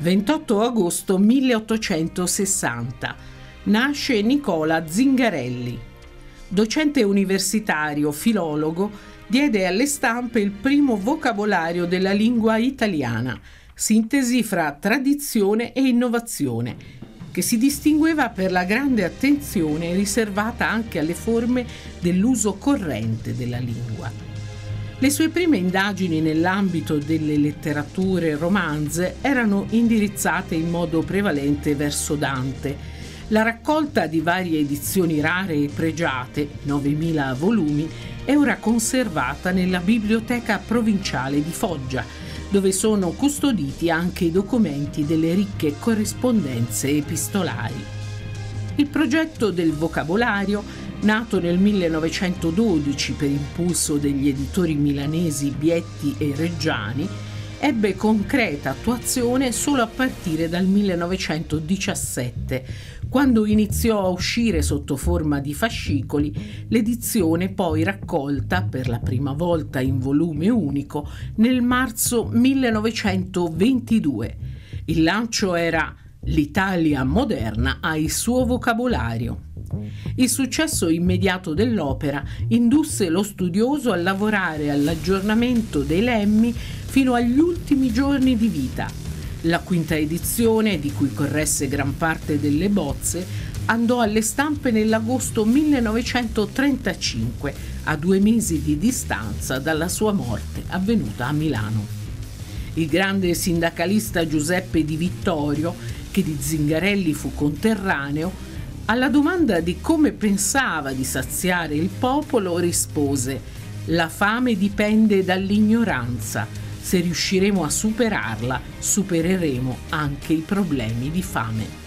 28 agosto 1860 nasce Nicola Zingarelli. Docente universitario, filologo, diede alle stampe il primo vocabolario della lingua italiana, sintesi fra tradizione e innovazione, che si distingueva per la grande attenzione riservata anche alle forme dell'uso corrente della lingua. Le sue prime indagini nell'ambito delle letterature romanze erano indirizzate in modo prevalente verso Dante. La raccolta di varie edizioni rare e pregiate, 9.000 volumi, è ora conservata nella Biblioteca Provinciale di Foggia, dove sono custoditi anche i documenti delle ricche corrispondenze epistolari. Il progetto del vocabolario, nato nel 1912 per impulso degli editori milanesi Bietti e Reggiani, ebbe concreta attuazione solo a partire dal 1917, quando iniziò a uscire sotto forma di fascicoli l'edizione poi raccolta per la prima volta in volume unico nel marzo 1922. Il lancio era «L'Italia moderna ha il suo vocabolario». Il successo immediato dell'opera indusse lo studioso a lavorare all'aggiornamento dei lemmi fino agli ultimi giorni di vita. La quinta edizione, di cui corresse gran parte delle bozze, andò alle stampe nell'agosto 1935, a 2 mesi di distanza dalla sua morte avvenuta a Milano. Il grande sindacalista Giuseppe Di Vittorio, che di Zingarelli fu conterraneo, alla domanda di come pensava di saziare il popolo rispose: «La fame dipende dall'ignoranza. Se riusciremo a superarla, supereremo anche i problemi di fame».